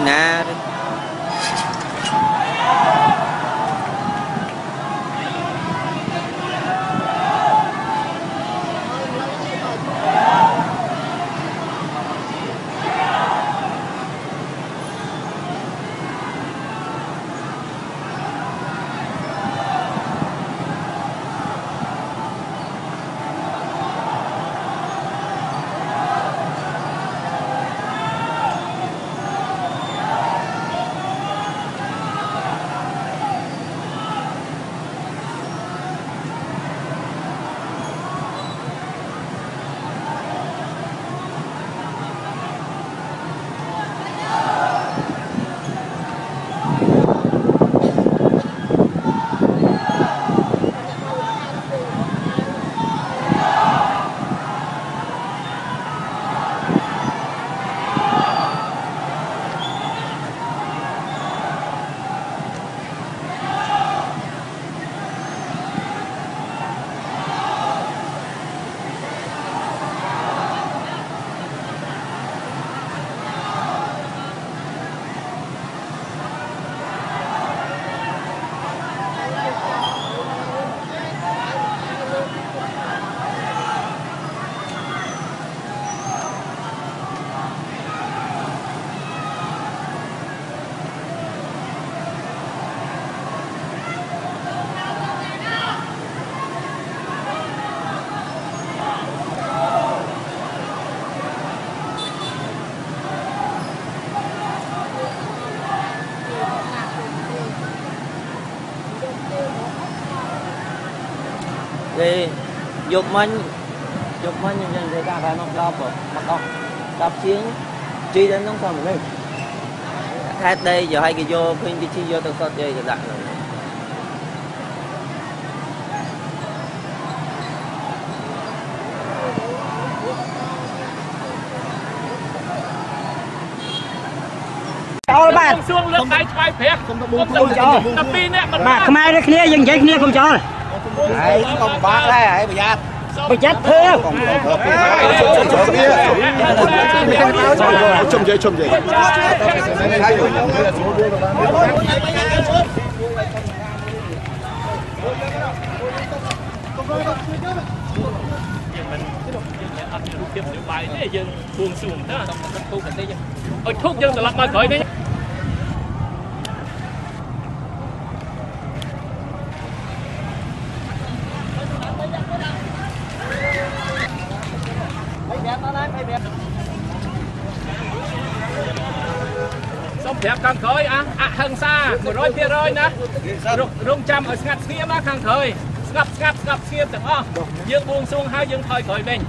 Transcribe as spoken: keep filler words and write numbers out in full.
đây nè. Thì dục mình dục mình thì ta phải mặc đọc mặc đọc đọc chiến chi đến nông thôn này hết đây giờ hai cái vô khuyên cái chi vô từ sau chơi rồi bạn xuống lớp hai hai phép mà mai kia dân dây kia không cho đấy không bác đây hãy bây giờ bây chết thế còn còn chôm gì chôm gì mình đẹp càng khơi á, à hàng xa, một roi kia roi nè, rung trăm ở ngặt kia má càng khơi, ngặt ngặt ngặt kia tưởng không, dương buông xuống hai dương khơi khơi mình.